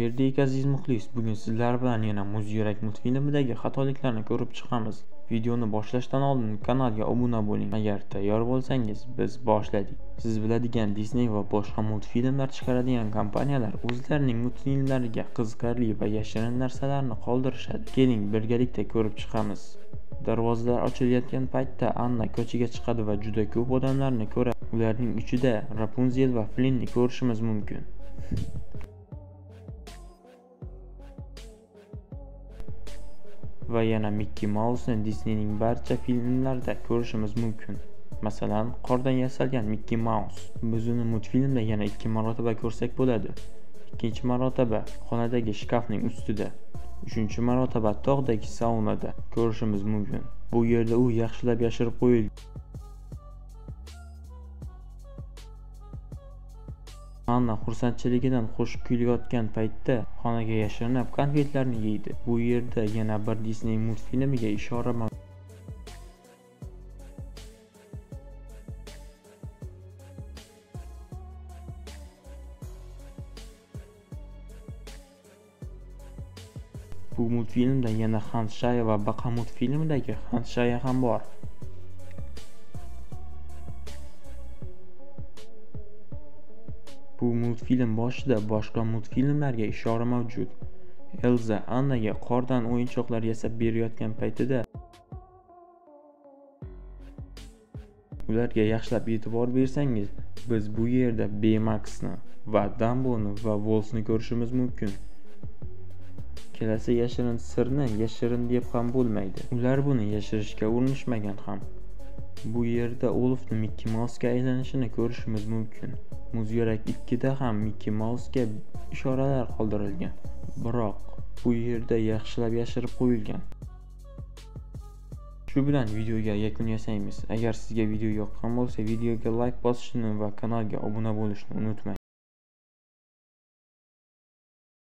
11'dek aziz muxlis, bugün sizlar bilan yana Muz yurak multfilmidagi xatoliklarni ko'rib chiqamiz. Videoni boshlashdan oldin kanalga obuna bo'ling. Agar tayyor bo'lsangiz, biz boshladik. Siz biladigan Disney va boshqa multfilmlar chiqaradigan kompaniyalar o'zlarining multfilmlariga qiziqarli va yashirin narsalarni qoldirishadi. Keling, birgalikda ko'rib chiqamiz. Darvozalar ochilayotgan paytda Anna ko'chaga chiqadi va juda ko'p odamlarni ko'radi. Ularning ichida Rapunzel va Flinnni ko'rishimiz mumkin. Va yana Mickey Mouse'ni Disneyning barcha filmlarida ko'rishimiz mumkin. Masalan, qordan yasalgan Mickey Mouse. Biz uni multfilmda yana 2 marotaba ko'rsak bo'ladi. 2-marotaba xonadagi shkafning ustida. 3-marotaba Toğdaki saunada ko'rishimiz mumkin. Bu yerda u yaxshilab yashirib qo'yilgan. Anna xursandchiligidan qo'shib kuylayotgan paytda xonaga yashirinib konfetlarni yeydi. Bu yerda yana bir Disney multfilmiga ishora mavjud. Bu multfilmda yana Xanshaya va Baqa multfilmidagi Xanshaya ham bor. Bu multfilm boshida boshqa multfilmlarga ishora mavjud. Elsa Annaga qordan o'yinchoqlar yasab berayotgan paytida ularga yaxshilab e'tibor bersangiz, biz bu yerda Baymax'ni va Dumbo'ni va Wolf'ni ko'rishimiz mumkin. Kelasi yashirin sirni yashirin deb ham bo'lmaydi. Ular buni yashirishga urinishmagan ham. Bu yerda Wolf'ni Mickey Mouse'ga aylanishini ko'rishimiz mumkin. Muz yurak 2'da ham Mickey Mouse'ga ishoralar qoldirilgan, biroq bu yerda yaxshilab yashirib qo'yilgan. Shu bilan videoga yakun yasaymiz. Agar sizga video yoqqan bo'lsa, videoga like bosishni va kanalga obuna bo'lishni unutmang.